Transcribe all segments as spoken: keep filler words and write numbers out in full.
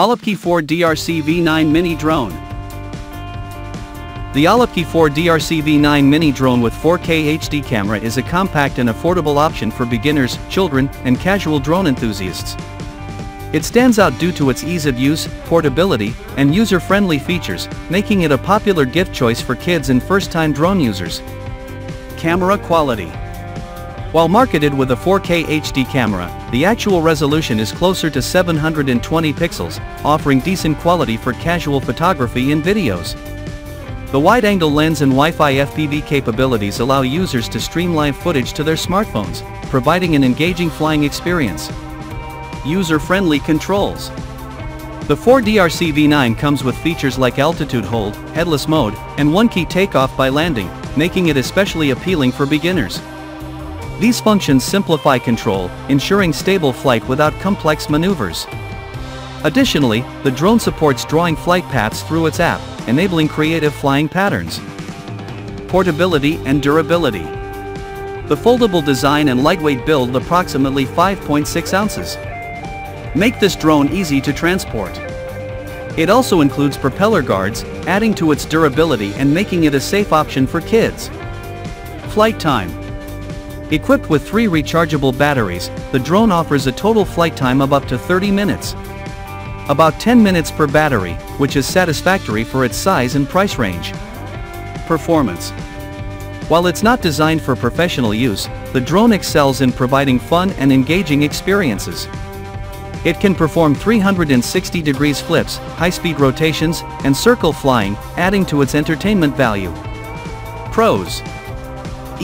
OLOPKY four D R C V nine Mini Drone. The OLOPKY four D R C V nine Mini Drone with four K H D camera is a compact and affordable option for beginners, children, and casual drone enthusiasts. It stands out due to its ease of use, portability, and user-friendly features, making it a popular gift choice for kids and first-time drone users. Camera quality. While marketed with a four K H D camera, the actual resolution is closer to seven hundred twenty pixels, offering decent quality for casual photography and videos. The wide-angle lens and Wi-Fi F P V capabilities allow users to stream live footage to their smartphones, providing an engaging flying experience. User-friendly controls. The four D R C V nine comes with features like altitude hold, headless mode, and one-key takeoff by landing, making it especially appealing for beginners. These functions simplify control, ensuring stable flight without complex maneuvers. Additionally, the drone supports drawing flight paths through its app, enabling creative flying patterns. Portability and durability. The foldable design and lightweight build approximately five point six ounces. Make this drone easy to transport. It also includes propeller guards, adding to its durability and making it a safe option for kids. Flight time. Equipped with three rechargeable batteries, the drone offers a total flight time of up to thirty minutes. About ten minutes per battery, which is satisfactory for its size and price range. Performance. While it's not designed for professional use, the drone excels in providing fun and engaging experiences. It can perform three hundred sixty degrees flips, high-speed rotations, and circle flying, adding to its entertainment value. Pros.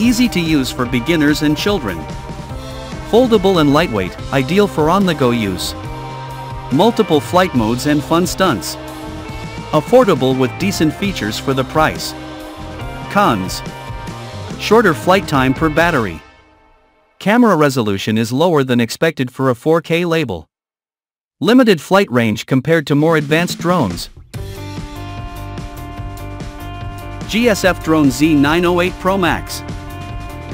Easy to use for beginners and children. Foldable and lightweight, ideal for on-the-go use. Multiple flight modes and fun stunts. Affordable with decent features for the price. Cons. Shorter flight time per battery. Camera resolution is lower than expected for a four K label. Limited flight range compared to more advanced drones. G S F Drone Z nine oh eight Pro Max.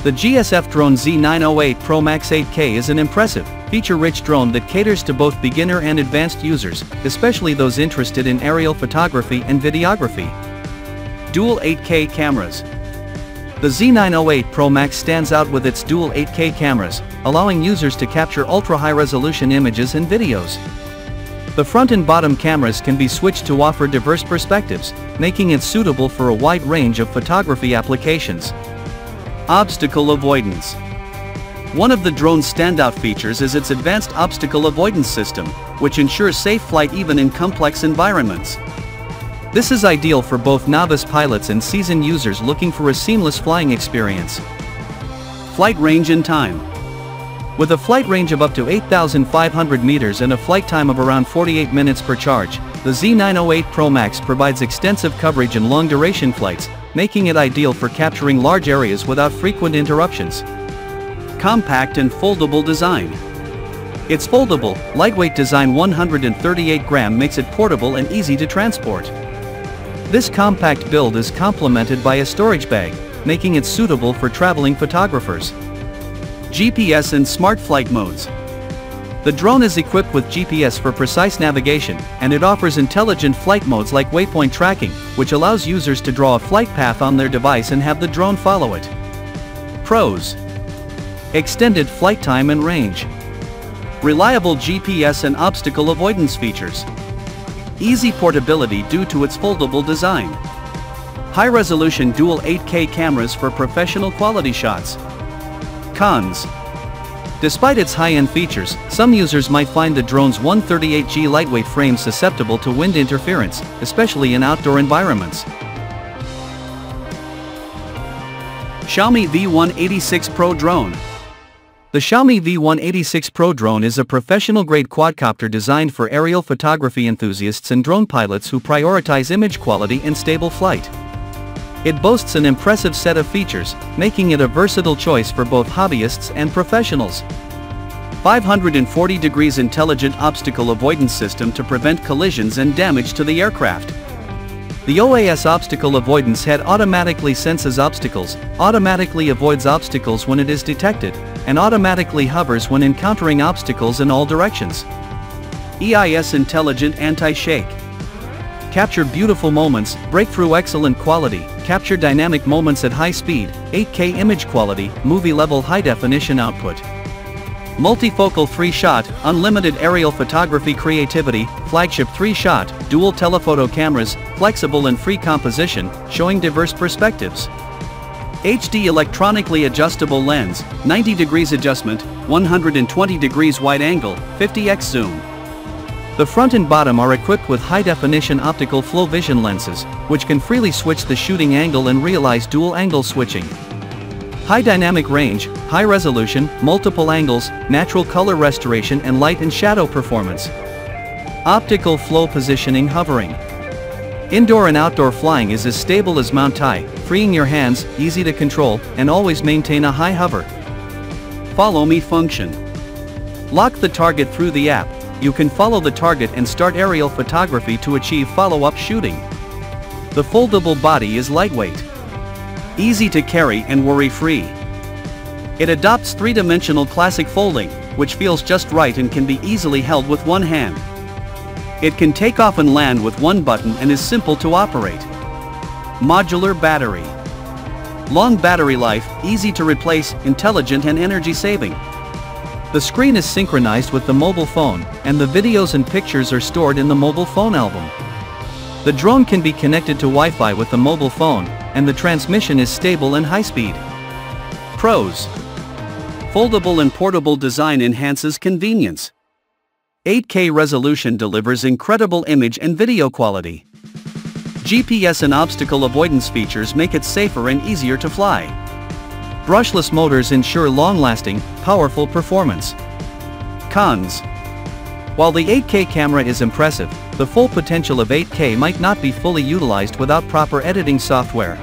The G S F Drone Z nine oh eight Pro Max eight K is an impressive, feature-rich drone that caters to both beginner and advanced users, especially those interested in aerial photography and videography. Dual eight K cameras. The Z nine oh eight Pro Max stands out with its dual eight K cameras, allowing users to capture ultra-high-resolution images and videos. The front and bottom cameras can be switched to offer diverse perspectives, making it suitable for a wide range of photography applications. Obstacle avoidance. One of the drone's standout features is its advanced obstacle avoidance system, which ensures safe flight even in complex environments. This is ideal for both novice pilots and seasoned users looking for a seamless flying experience. Flight range and time. With a flight range of up to eight thousand five hundred meters and a flight time of around forty-eight minutes per charge, the Z nine oh eight Pro Max provides extensive coverage in long-duration flights, making it ideal for capturing large areas without frequent interruptions. Compact and foldable design. Its foldable, lightweight design one hundred thirty-eight grams makes it portable and easy to transport. This compact build is complemented by a storage bag, making it suitable for traveling photographers. G P S and smart flight modes. The drone is equipped with G P S for precise navigation, and it offers intelligent flight modes like waypoint tracking, which allows users to draw a flight path on their device and have the drone follow it. Pros. Extended flight time and range. Reliable G P S and obstacle avoidance features. Easy portability due to its foldable design. High-resolution dual eight K cameras for professional quality shots. Cons. Despite its high-end features, some users might find the drone's one thirty-eight gram lightweight frame susceptible to wind interference, especially in outdoor environments. Xiaomi V one eighty-six Pro Drone. The Xiaomi V one eighty-six Pro drone is a professional-grade quadcopter designed for aerial photography enthusiasts and drone pilots who prioritize image quality and stable flight. It boasts an impressive set of features, making it a versatile choice for both hobbyists and professionals. five hundred forty degrees intelligent obstacle avoidance system to prevent collisions and damage to the aircraft. The O A S obstacle avoidance head automatically senses obstacles, automatically avoids obstacles when it is detected, and automatically hovers when encountering obstacles in all directions. E I S Intelligent Anti-Shake. Capture beautiful moments, breakthrough excellent quality, capture dynamic moments at high speed, eight K image quality, movie-level high-definition output. Multifocal three shot, unlimited aerial photography creativity, flagship three shot, dual telephoto cameras, flexible and free composition, showing diverse perspectives. H D electronically adjustable lens, ninety degrees adjustment, one hundred twenty degrees wide angle, fifty X zoom. The front and bottom are equipped with high-definition optical flow vision lenses, which can freely switch the shooting angle and realize dual angle switching. High dynamic range, high resolution, multiple angles, natural color restoration and light and shadow performance. Optical flow positioning hovering. Indoor and outdoor flying is as stable as Mount Tai, freeing your hands, easy to control, and always maintain a high hover. Follow me function. Lock the target through the app. You can follow the target and start aerial photography to achieve follow-up shooting. The foldable body is lightweight, easy to carry and worry-free. It adopts three-dimensional classic folding, which feels just right and can be easily held with one hand. It can take off and land with one button and is simple to operate. Modular battery. Long battery life, easy to replace, intelligent and energy-saving. The screen is synchronized with the mobile phone, and the videos and pictures are stored in the mobile phone album. The drone can be connected to Wi-Fi with the mobile phone, and the transmission is stable and high-speed. Pros. Foldable and portable design enhances convenience. eight K resolution delivers incredible image and video quality. G P S and obstacle avoidance features make it safer and easier to fly. Brushless motors ensure long-lasting, powerful performance. Cons. While the eight K camera is impressive, the full potential of eight K might not be fully utilized without proper editing software.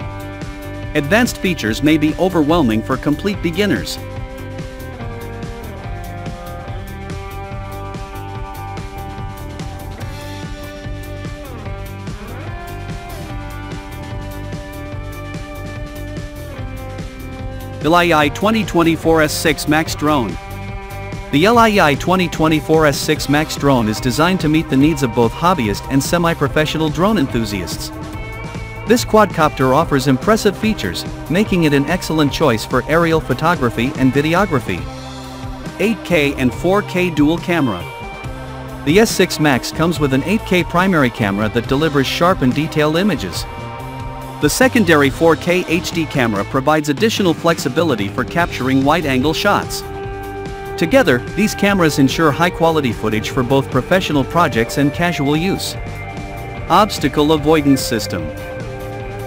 Advanced features may be overwhelming for complete beginners. The LIEI twenty twenty-four S six Max drone. The LIEI twenty twenty-four S six Max drone is designed to meet the needs of both hobbyist and semi-professional drone enthusiasts. This quadcopter offers impressive features, making it an excellent choice for aerial photography and videography. eight K and four K dual camera. The S six Max comes with an eight K primary camera that delivers sharp and detailed images. The secondary four K H D camera provides additional flexibility for capturing wide-angle shots. Together, these cameras ensure high-quality footage for both professional projects and casual use. Obstacle avoidance system.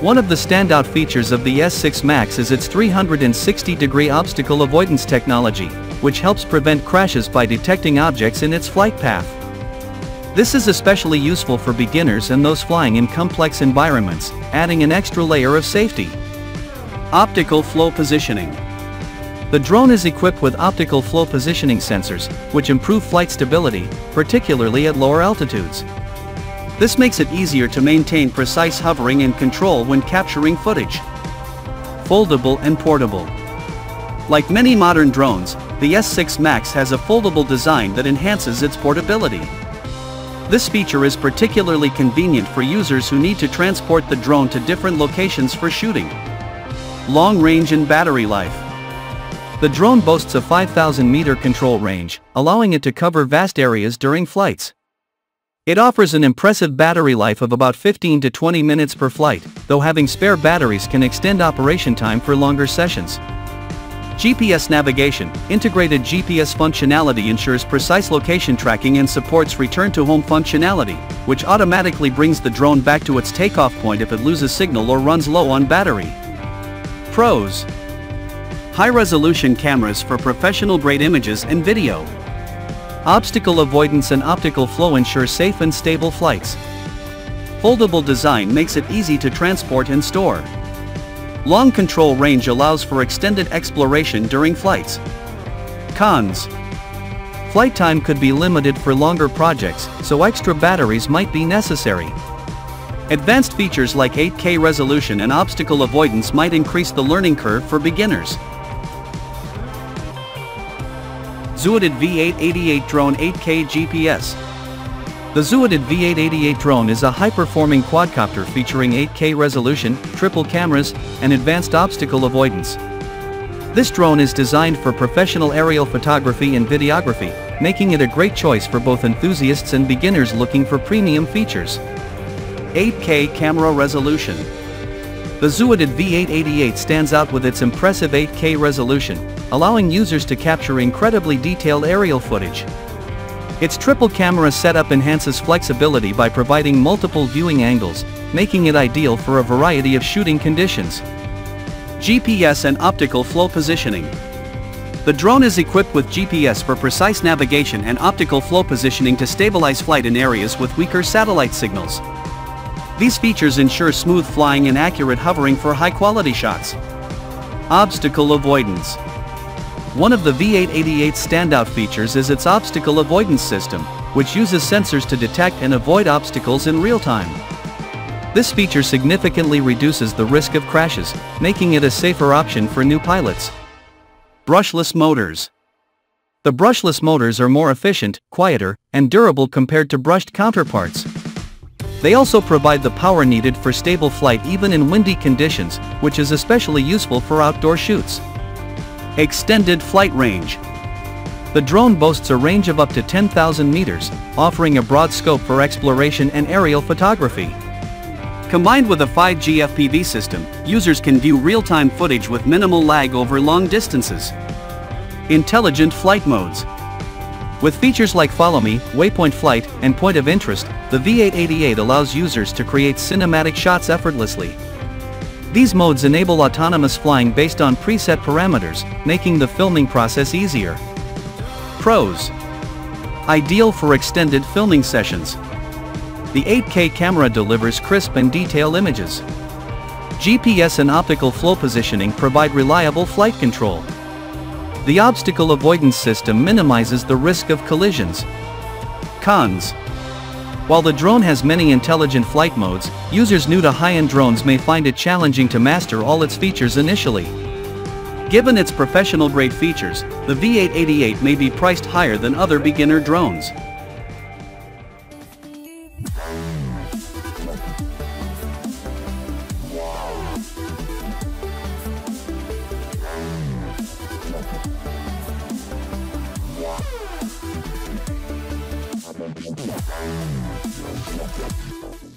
One of the standout features of the S six Max is its three hundred sixty degree obstacle avoidance technology, which helps prevent crashes by detecting objects in its flight path. This is especially useful for beginners and those flying in complex environments, adding an extra layer of safety. Optical flow positioning. The drone is equipped with optical flow positioning sensors, which improve flight stability, particularly at lower altitudes. This makes it easier to maintain precise hovering and control when capturing footage. Foldable and portable. Like many modern drones, the S six Max has a foldable design that enhances its portability. This feature is particularly convenient for users who need to transport the drone to different locations for shooting. Long range and battery life. The drone boasts a five thousand meter control range, allowing it to cover vast areas during flights. It offers an impressive battery life of about fifteen to twenty minutes per flight, though having spare batteries can extend operation time for longer sessions. G P S navigation. Integrated G P S functionality ensures precise location tracking and supports return-to-home functionality, which automatically brings the drone back to its takeoff point if it loses signal or runs low on battery. Pros. High-resolution cameras for professional-grade images and video. Obstacle avoidance and optical flow ensure safe and stable flights. Foldable design makes it easy to transport and store. Long control range allows for extended exploration during flights. Cons. Flight time could be limited for longer projects, so extra batteries might be necessary. Advanced features like eight K resolution and obstacle avoidance might increase the learning curve for beginners. ZUIDID V eight eighty-eight Drone eight K G P S. The ZUIDID V eight eighty-eight drone is a high-performing quadcopter featuring eight K resolution, triple cameras, and advanced obstacle avoidance. This drone is designed for professional aerial photography and videography, making it a great choice for both enthusiasts and beginners looking for premium features. eight K camera resolution. The ZUIDID V eight eighty-eight stands out with its impressive eight K resolution, allowing users to capture incredibly detailed aerial footage. Its triple camera setup enhances flexibility by providing multiple viewing angles, making it ideal for a variety of shooting conditions. G P S and optical flow positioning. The drone is equipped with G P S for precise navigation and optical flow positioning to stabilize flight in areas with weaker satellite signals. These features ensure smooth flying and accurate hovering for high-quality shots. Obstacle avoidance. One of the V eight eighty-eight's standout features is its obstacle avoidance system, which uses sensors to detect and avoid obstacles in real time. This feature significantly reduces the risk of crashes, making it a safer option for new pilots. Brushless motors. The brushless motors are more efficient, quieter, and durable compared to brushed counterparts. They also provide the power needed for stable flight even in windy conditions, which is especially useful for outdoor shoots. Extended flight range. The drone boasts a range of up to ten thousand meters, offering a broad scope for exploration and aerial photography. Combined with a five G F P V system, users can view real-time footage with minimal lag over long distances. Intelligent flight modes. With features like Follow Me, Waypoint Flight, and Point of Interest, the V eight eighty-eight allows users to create cinematic shots effortlessly. These modes enable autonomous flying based on preset parameters, making the filming process easier. Pros. Ideal for extended filming sessions. The eight K camera delivers crisp and detailed images. G P S and optical flow positioning provide reliable flight control. The obstacle avoidance system minimizes the risk of collisions. Cons. While the drone has many intelligent flight modes, users new to high-end drones may find it challenging to master all its features initially. Given its professional-grade features, the V eight eighty-eight may be priced higher than other beginner drones. I'm